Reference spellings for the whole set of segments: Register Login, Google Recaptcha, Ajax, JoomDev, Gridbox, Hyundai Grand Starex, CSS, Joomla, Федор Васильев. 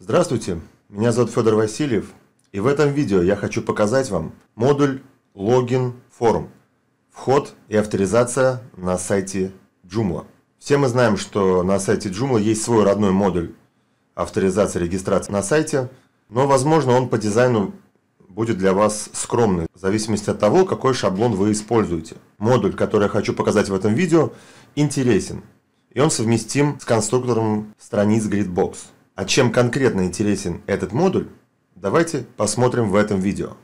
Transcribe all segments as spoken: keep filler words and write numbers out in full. Здравствуйте, меня зовут Федор Васильев, и в этом видео я хочу показать вам модуль логин форм, вход и авторизация на сайте Joomla. Все мы знаем, что на сайте Joomla есть свой родной модуль авторизации и регистрации на сайте, но, возможно, он по дизайну будет для вас скромный, в зависимости от того, какой шаблон вы используете. Модуль, который я хочу показать в этом видео, интересен, и он совместим с конструктором страниц Gridbox. А чем конкретно интересен этот модуль, давайте посмотрим в этом видео.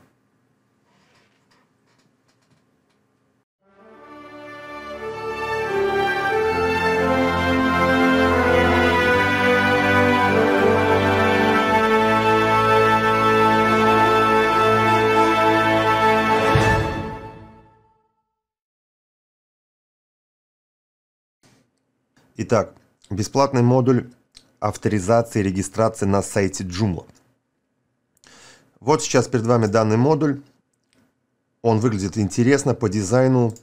Итак, бесплатный модуль авторизации и регистрации на сайте Joomla. Вот сейчас перед вами данный модуль. Он выглядит интересно по дизайну.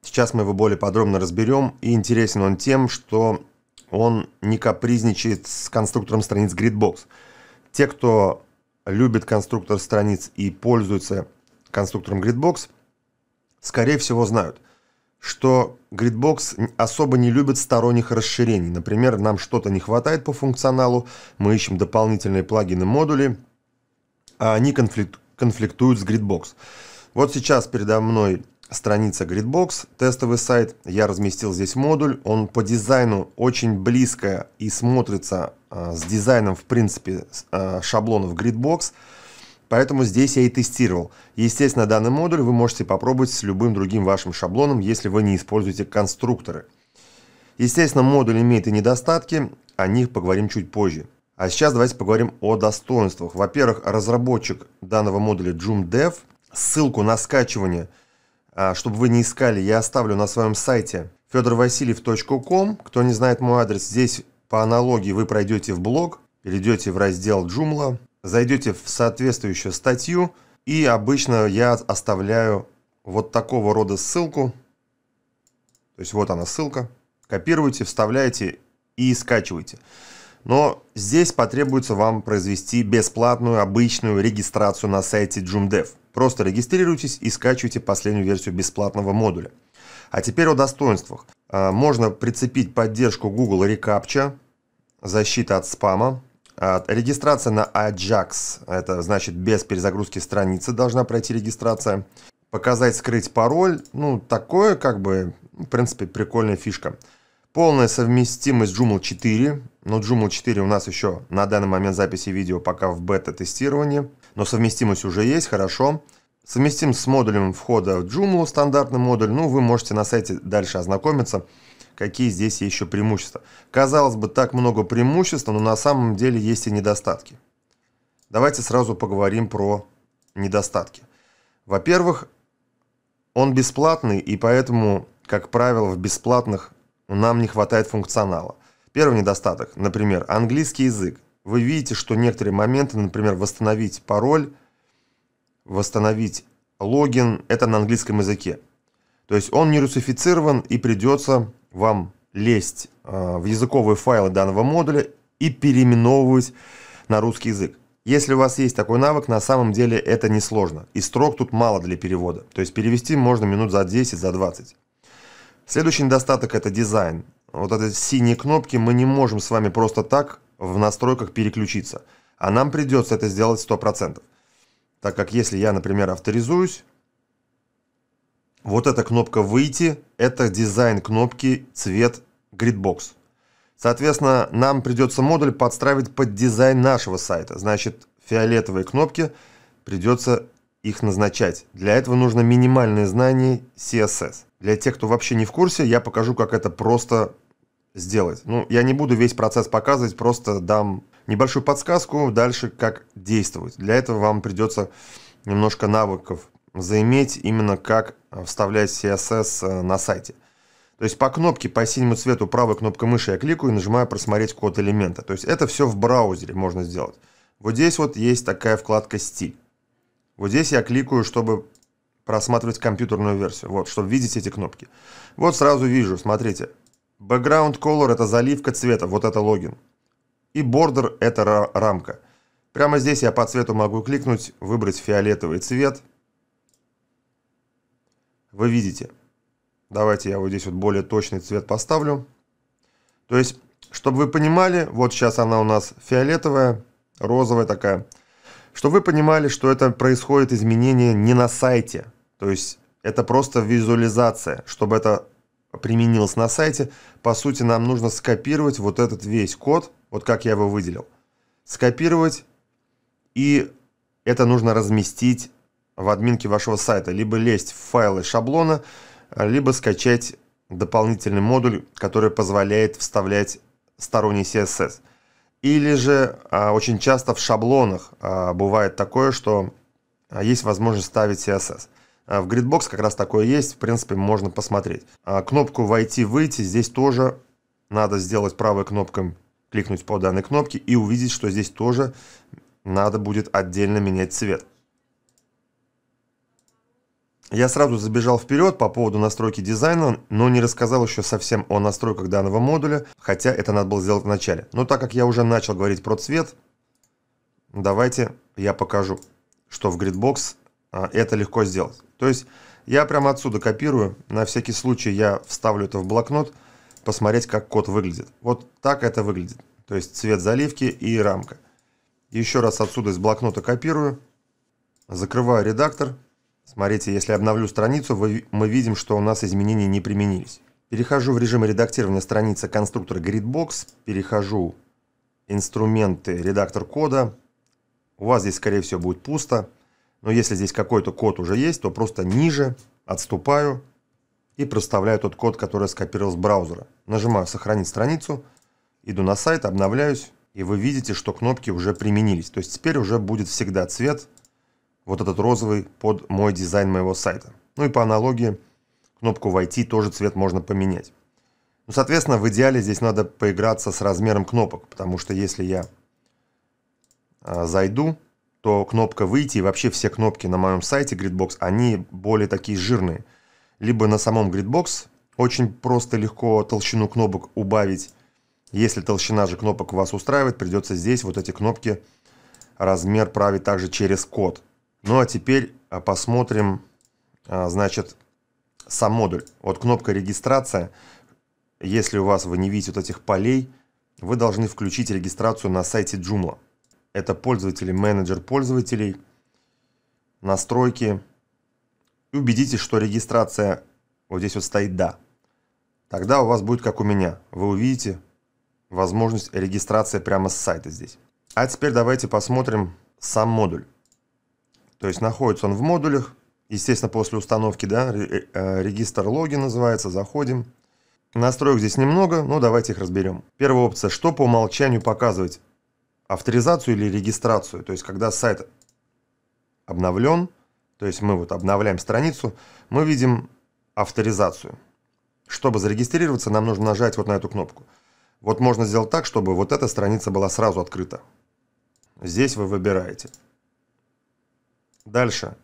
Сейчас мы его более подробно разберем. И интересен он тем, что он не капризничает с конструктором страниц Gridbox. Те, кто любит конструктор страниц и пользуется конструктором Gridbox, скорее всего знают, что Gridbox особо не любит сторонних расширений. Например, нам что-то не хватает по функционалу, мы ищем дополнительные плагины-модули, а они конфликт, конфликтуют с Gridbox. Вот сейчас передо мной страница Gridbox, тестовый сайт. Я разместил здесь модуль. Он по дизайну очень близко и смотрится а, с дизайном, в принципе, а, шаблонов Gridbox. Поэтому здесь я и тестировал. Естественно, данный модуль вы можете попробовать с любым другим вашим шаблоном, если вы не используете конструкторы. Естественно, модуль имеет и недостатки, о них поговорим чуть позже. А сейчас давайте поговорим о достоинствах. Во-первых, разработчик данного модуля JoomDev. Ссылку на скачивание, чтобы вы не искали, я оставлю на своем сайте федор васильев точка ком. Кто не знает мой адрес, здесь по аналогии вы пройдете в блог, перейдете в раздел Joomla, зайдете в соответствующую статью, и обычно я оставляю вот такого рода ссылку. То есть вот она ссылка. Копируете, вставляете и скачиваете. Но здесь потребуется вам произвести бесплатную обычную регистрацию на сайте JoomDev. Просто регистрируйтесь и скачивайте последнюю версию бесплатного модуля. А теперь о достоинствах. Можно прицепить поддержку Google Recaptcha, защита от спама. Регистрация на Ajax, это значит без перезагрузки страницы должна пройти регистрация. Показать, скрыть пароль, ну такое как бы, в принципе, прикольная фишка. Полная совместимость Joomla четыре, но Joomla четыре у нас еще на данный момент записи видео пока в бета-тестировании, но совместимость уже есть, хорошо. Совместим с модулем входа в Joomla, стандартный модуль, ну вы можете на сайте дальше ознакомиться. Какие здесь еще преимущества? Казалось бы, так много преимуществ, но на самом деле есть и недостатки. Давайте сразу поговорим про недостатки. Во-первых, он бесплатный, и поэтому, как правило, в бесплатных нам не хватает функционала. Первый недостаток, например, английский язык. Вы видите, что некоторые моменты, например, восстановить пароль, восстановить логин, это на английском языке. То есть он не русифицирован, и придется вам лезть э, в языковые файлы данного модуля и переименовывать на русский язык. Если у вас есть такой навык, на самом деле это несложно. И строк тут мало для перевода. То есть перевести можно минут за десять, за двадцать. Следующий недостаток – это дизайн. Вот эти синие кнопки мы не можем с вами просто так в настройках переключиться. А нам придется это сделать сто процентов. Так как если я, например, авторизуюсь, вот эта кнопка «Выйти» – это дизайн кнопки, цвет Gridbox. Соответственно, нам придется модуль подстраивать под дизайн нашего сайта. Значит, фиолетовые кнопки придется их назначать. Для этого нужно минимальное знание си эс эс. Для тех, кто вообще не в курсе, я покажу, как это просто сделать. Ну, я не буду весь процесс показывать, просто дам небольшую подсказку дальше, как действовать. Для этого вам придется немножко навыков заиметь, именно как вставлять си эс эс на сайте. То есть по кнопке, по синему цвету правой кнопкой мыши я кликаю и нажимаю «Просмотреть код элемента». То есть это все в браузере можно сделать. Вот здесь вот есть такая вкладка «Стиль». Вот здесь я кликаю, чтобы просматривать компьютерную версию. Вот, чтобы видеть эти кнопки. Вот сразу вижу, смотрите. Background color – это заливка цвета, вот это логин. и border – это рамка. Прямо здесь я по цвету могу кликнуть, выбрать фиолетовый цвет. Вы видите. Давайте я вот здесь вот более точный цвет поставлю. То есть, чтобы вы понимали, вот сейчас она у нас фиолетовая, розовая такая. Чтобы вы понимали, что это происходит изменение не на сайте. То есть, это просто визуализация. Чтобы это применилось на сайте, по сути, нам нужно скопировать вот этот весь код, вот как я его выделил. Скопировать, и это нужно разместить в админке вашего сайта. Либо лезть в файлы шаблона, либо скачать дополнительный модуль, который позволяет вставлять сторонний си эс эс. Или же а, очень часто в шаблонах а, бывает такое, что а, есть возможность ставить си эс эс. А в Gridbox как раз такое есть, в принципе, можно посмотреть. А кнопку «Войти-выйти» здесь тоже надо сделать правой кнопкой, кликнуть по данной кнопке и увидеть, что здесь тоже надо будет отдельно менять цвет. Я сразу забежал вперед по поводу настройки дизайна, но не рассказал еще совсем о настройках данного модуля, хотя это надо было сделать вначале. Но так как я уже начал говорить про цвет, давайте я покажу, что в Gridbox это легко сделать. То есть я прямо отсюда копирую, на всякий случай я вставлю это в блокнот, посмотреть, как код выглядит. Вот так это выглядит. То есть цвет заливки и рамка. Еще раз отсюда из блокнота копирую, закрываю редактор. Смотрите, если обновлю страницу, мы видим, что у нас изменения не применились. Перехожу в режим редактирования страницы конструктора Gridbox, перехожу инструменты, редактор кода. У вас здесь, скорее всего, будет пусто, но если здесь какой-то код уже есть, то просто ниже отступаю и проставляю тот код, который я скопировал с браузера. Нажимаю «Сохранить страницу», иду на сайт, обновляюсь, и вы видите, что кнопки уже применились. То есть теперь уже будет всегда цвет. Вот этот розовый под мой дизайн моего сайта. Ну и по аналогии кнопку «Войти» тоже цвет можно поменять. Ну, соответственно, в идеале здесь надо поиграться с размером кнопок, потому что если я а, зайду, то кнопка «Выйти» и вообще все кнопки на моем сайте Gridbox, они более такие жирные. Либо на самом Gridbox очень просто и легко толщину кнопок убавить. Если толщина же кнопок вас устраивает, придется здесь вот эти кнопки размер править также через код. Ну а теперь посмотрим, значит, сам модуль. Вот кнопка «Регистрация». Если у вас вы не видите вот этих полей, вы должны включить регистрацию на сайте Joomla. Это пользователи, менеджер пользователей, настройки. И убедитесь, что регистрация вот здесь вот стоит «Да». Тогда у вас будет как у меня. Вы увидите возможность регистрации прямо с сайта здесь. А теперь давайте посмотрим сам модуль. То есть находится он в модулях, естественно, после установки, да, регистр логин называется, заходим. Настроек здесь немного, но давайте их разберем. Первая опция, что по умолчанию показывать, авторизацию или регистрацию. То есть, когда сайт обновлен, то есть мы вот обновляем страницу, мы видим авторизацию. Чтобы зарегистрироваться, нам нужно нажать вот на эту кнопку. Вот можно сделать так, чтобы вот эта страница была сразу открыта. Здесь вы выбираете. Дальше.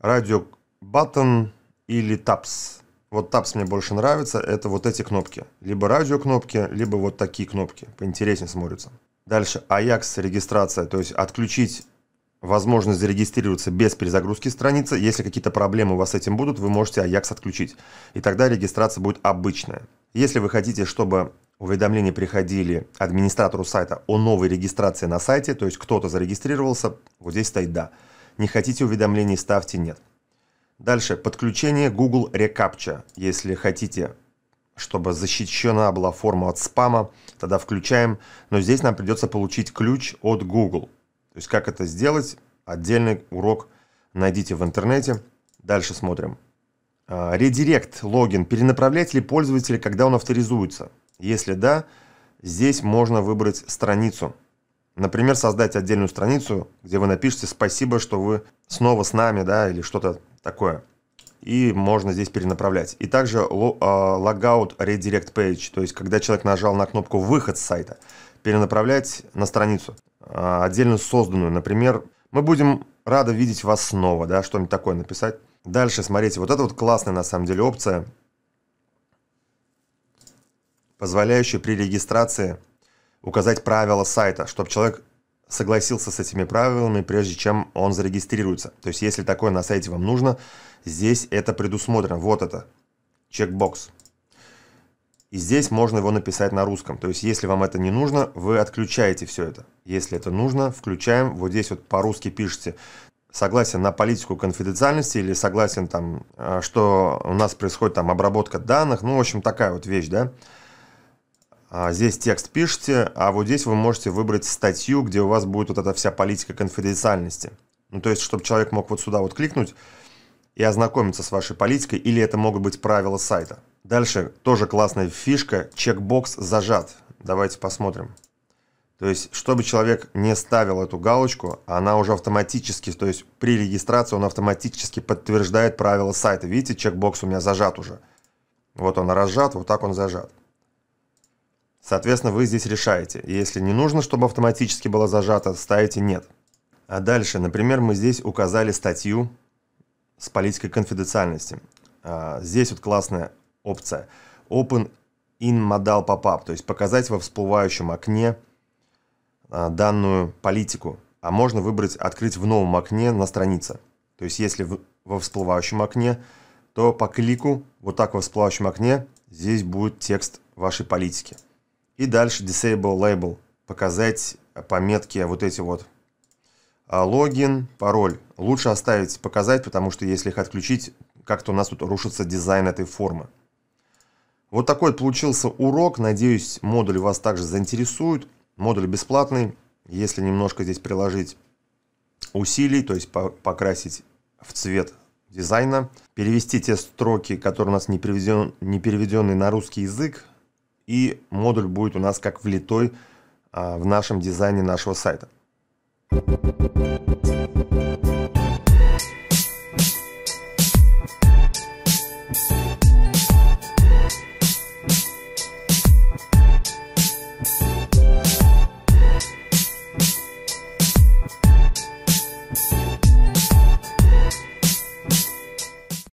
Radio Button или Tabs. Вот Tabs мне больше нравится. Это вот эти кнопки. Либо радио кнопки, либо вот такие кнопки. Поинтереснее смотрятся. Дальше. Ajax регистрация. То есть отключить возможность зарегистрироваться без перезагрузки страницы. Если какие-то проблемы у вас с этим будут, вы можете Ajax отключить. И тогда регистрация будет обычная. Если вы хотите, чтобы уведомления приходили администратору сайта о новой регистрации на сайте, то есть кто-то зарегистрировался, вот здесь стоит «Да». Не хотите уведомлений, ставьте «Нет». Дальше. Подключение Google Recaptcha. Если хотите, чтобы защищена была форма от спама, тогда включаем. Но здесь нам придется получить ключ от Google. То есть как это сделать? Отдельный урок найдите в интернете. Дальше смотрим. Редирект логин. Перенаправлять ли пользователя, когда он авторизуется? Если да, здесь можно выбрать страницу. Например, создать отдельную страницу, где вы напишите «Спасибо, что вы снова с нами», да, или что-то такое. И можно здесь перенаправлять. И также логаут redirect page, то есть когда человек нажал на кнопку «Выход с сайта», перенаправлять на страницу, отдельно созданную. Например, «Мы будем рады видеть вас снова», да, что-нибудь такое написать. Дальше, смотрите, вот это вот классная на самом деле опция, позволяющая при регистрации указать правила сайта, чтобы человек согласился с этими правилами, прежде чем он зарегистрируется. То есть, если такое на сайте вам нужно, здесь это предусмотрено. Вот это, чекбокс. И здесь можно его написать на русском. То есть, если вам это не нужно, вы отключаете все это. Если это нужно, включаем. Вот здесь вот по-русски пишите «согласен на политику конфиденциальности» или «согласен, там, что у нас происходит там обработка данных». Ну, в общем, такая вот вещь, да. Здесь текст пишите, а вот здесь вы можете выбрать статью, где у вас будет вот эта вся политика конфиденциальности. Ну, то есть, чтобы человек мог вот сюда вот кликнуть и ознакомиться с вашей политикой, или это могут быть правила сайта. Дальше тоже классная фишка, чекбокс зажат. Давайте посмотрим. То есть, чтобы человек не ставил эту галочку, она уже автоматически, то есть при регистрации он автоматически подтверждает правила сайта. Видите, чекбокс у меня зажат уже. Вот он разжат, вот так он зажат. Соответственно, вы здесь решаете. Если не нужно, чтобы автоматически было зажато, ставите «нет». А дальше, например, мы здесь указали статью с политикой конфиденциальности. Здесь вот классная опция Open in Modal Pop-up, то есть показать во всплывающем окне данную политику. А можно выбрать «Открыть в новом окне на странице». То есть если во всплывающем окне, то по клику вот так во всплывающем окне здесь будет текст вашей политики. И дальше Disable Label, показать пометки вот эти вот. Логин, пароль. Лучше оставить показать, потому что если их отключить, как-то у нас тут рушится дизайн этой формы. Вот такой вот получился урок. Надеюсь, модуль вас также заинтересует. Модуль бесплатный. Если немножко здесь приложить усилий, то есть покрасить в цвет дизайна, перевести те строки, которые у нас не переведены, не переведены на русский язык, и модуль будет у нас как влитой а, в нашем дизайне нашего сайта.